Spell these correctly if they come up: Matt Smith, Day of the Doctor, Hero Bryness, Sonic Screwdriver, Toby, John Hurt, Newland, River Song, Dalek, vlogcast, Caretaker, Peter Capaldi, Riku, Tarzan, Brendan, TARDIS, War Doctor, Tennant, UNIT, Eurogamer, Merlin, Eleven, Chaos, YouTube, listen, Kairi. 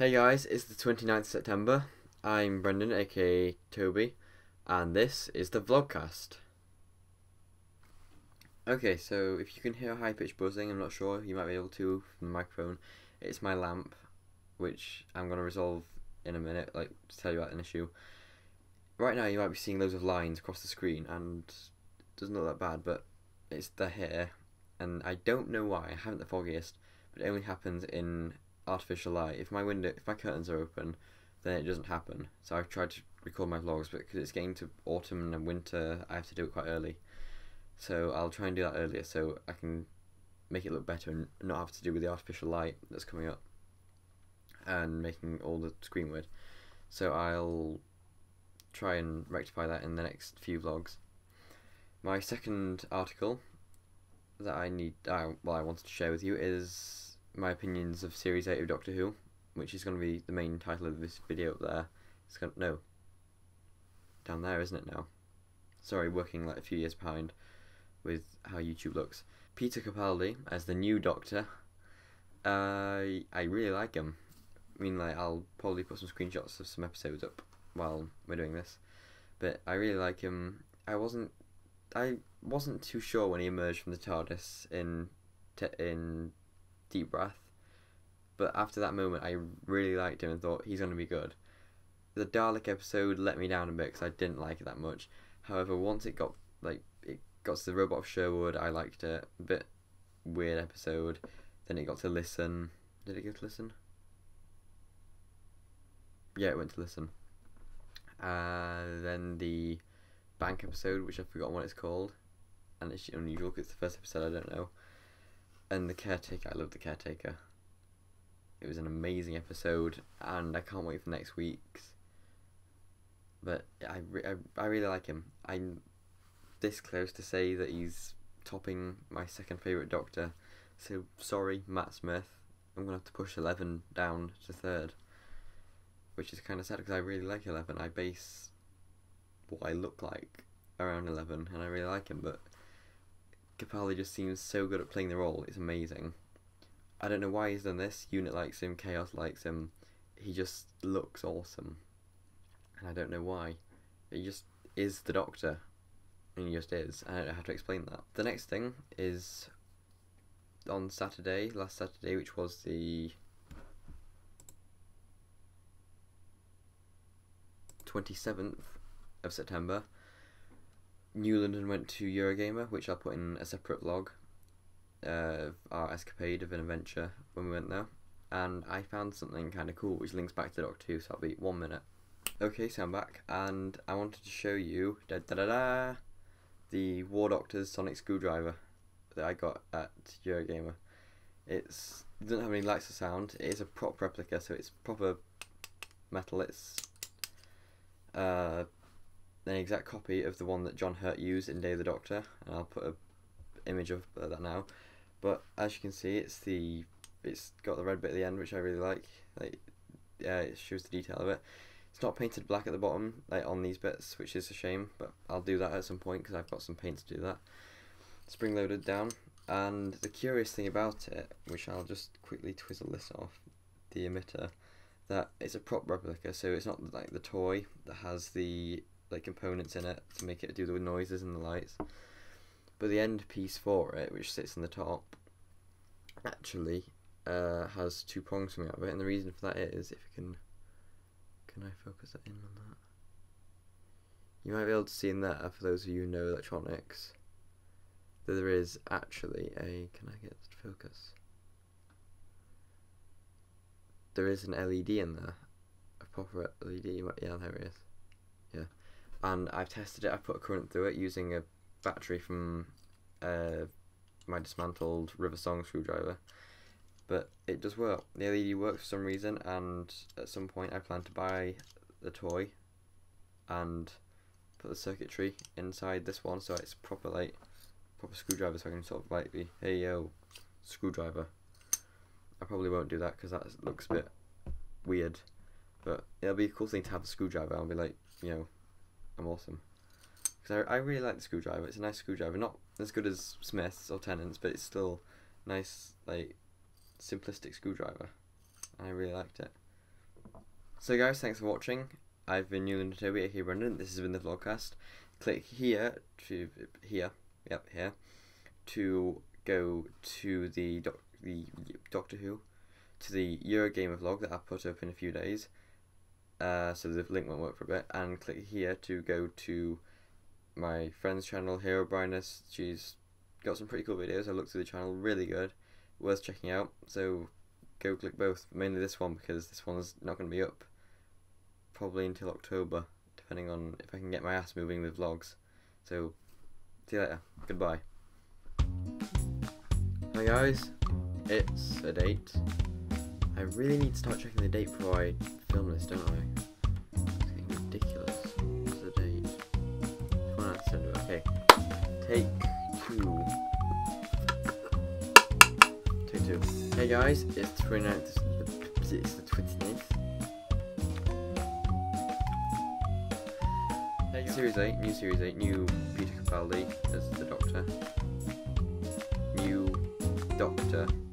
Hey guys, it's the 29th of September. I'm Brendan, aka Toby, and this is the vlogcast. Okay, so if you can hear high-pitched buzzing, I'm not sure, you might be able to from the microphone. It's my lamp, which I'm going to resolve in a minute, like, to tell you about an issue. Right now you might be seeing loads of lines across the screen, and it doesn't look that bad, but it's the hair, and I don't know why, I haven't the foggiest, but it only happens in artificial light. If my curtains are open, then it doesn't happen. So I've tried to record my vlogs, but because it's getting to autumn and winter, I have to do it quite early. So I'll try and do that earlier so I can make it look better and not have to do with the artificial light that's coming up and making all the screen weird. So I'll try and rectify that in the next few vlogs. My second article that I wanted to share with you is my opinions of Series 8 of Doctor Who, which is going to be the main title of this video up there. It's going to, no, down there, isn't it now? Sorry, working like a few years behind with how YouTube looks. Peter Capaldi as the new Doctor. I really like him. I mean, like, I'll probably put some screenshots of some episodes up while we're doing this, but I really like him. I wasn't too sure when he emerged from the TARDIS in Deep Breath, but after that moment I really liked him and thought he's going to be good. The Dalek episode let me down a bit because I didn't like it that much. However, once it got to the Robot of Sherwood, I liked it. A bit weird episode. Then it got to Listen. Did it go to Listen? Yeah, it went to Listen. Then the Bank episode, which I've forgotten what it's called, and it's unusual because it's the first episode I don't know. And the Caretaker, I love the Caretaker. It was an amazing episode, and I can't wait for next week's. But I really like him. I'm this close to say that he's topping my second favourite Doctor. So sorry, Matt Smith. I'm gonna have to push Eleven down to third, which is kind of sad because I really like Eleven. I base what I look like around Eleven, and I really like him, but Capaldi just seems so good at playing the role, it's amazing. I don't know why he's done this. UNIT likes him, Chaos likes him, he just looks awesome. And I don't know why. He just is the Doctor. And he just is. I don't know how to explain that. The next thing is on Saturday, last Saturday, which was the 27th of September. Newland went to Eurogamer, which I'll put in a separate vlog of our escapade of an adventure when we went there, and I found something kind of cool which links back to Doctor Who, so that'll be 1 minute. Okay, so I'm back, and I wanted to show you the War Doctor's Sonic Screwdriver that I got at Eurogamer. It doesn't have any lights or sound, it is a prop replica, so it's proper metal, it's an exact copy of the one that John Hurt used in Day of the Doctor, and I'll put an image of that now. But as you can see, it's got the red bit at the end, which I really like. It shows the detail of it. It's not painted black at the bottom, like on these bits, which is a shame. But I'll do that at some point because I've got some paint to do that. Spring loaded down, and the curious thing about it, which I'll just quickly twizzle this off the emitter, that it's a prop replica, so it's not like the toy that has the like components in it to make it do the noises and the lights, but the end piece for it, which sits on the top, actually has two prongs coming out of it, and the reason for that is, if you can I focus that in on that? You might be able to see in there, for those of you who know electronics, that there is actually can I get to focus? There is an LED in there, a proper LED. Yeah, there it is. Yeah. And I've tested it, I've put a current through it using a battery from my dismantled River Song screwdriver, but it does work. The LED works for some reason, and at some point I plan to buy the toy and put the circuitry inside this one so it's proper like proper screwdriver, so I can sort of like be, hey yo, screwdriver. I probably won't do that because that looks a bit weird, but it'll be a cool thing to have a screwdriver. I'll be like, you know, I'm awesome. Because I really like the screwdriver. It's a nice screwdriver, not as good as Smith's or Tennant's, but it's still nice, like simplistic screwdriver. And I really liked it. So guys, thanks for watching. I've been Newland and Toby, aka Brendan. This has been the vlogcast. Click here to here to go to the Doctor Who, to the Eurogamer vlog that I put up in a few days. So the link won't work for a bit. And click here to go to my friend's channel, Hero Bryness. She's got some pretty cool videos. I looked through the channel, really good, worth checking out. So go click both, mainly this one because this one's not going to be up probably until October, depending on if I can get my ass moving with vlogs. So see you later, goodbye. Hi guys, it's a date. I really need to start checking the date before I film this, don't I? It's getting ridiculous. What's the date? 29th December, okay. Take two. Hey guys, it's 29th. It's the 29th. Series 8, new Peter Capaldi as the Doctor. New Doctor.